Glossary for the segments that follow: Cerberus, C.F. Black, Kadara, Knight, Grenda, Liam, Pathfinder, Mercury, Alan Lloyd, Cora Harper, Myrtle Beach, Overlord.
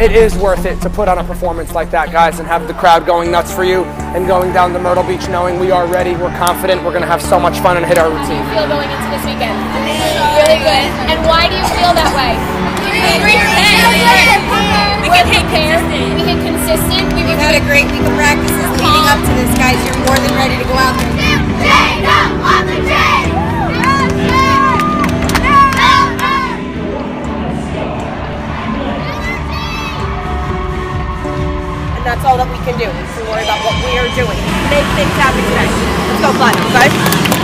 it is worth it to put on a performance like that, guys, and have the crowd going nuts for you and going down to Myrtle Beach knowing we are ready, we're confident, we're going to have so much fun and hit our routine. How do you feel going into this weekend? Really good. And why do you feel that way? We're prepared. We hit consistent. We've had a great week of practices leading up to this, guys. You're more than ready to go out there. And that's all that we can do, is to worry about what we are doing. Make things happen today. Let's go, Black, okay?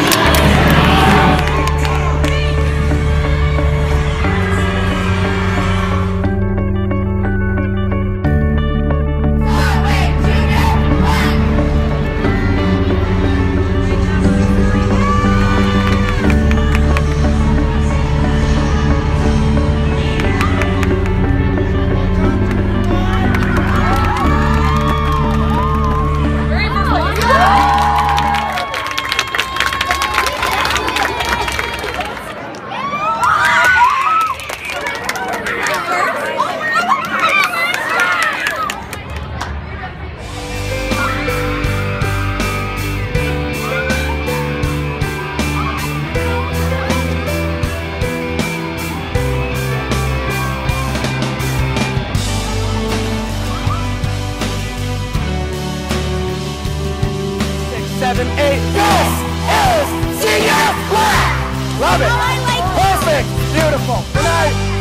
Seven, eight. This is C.F. Black. Love it. Perfect. Beautiful. Good night.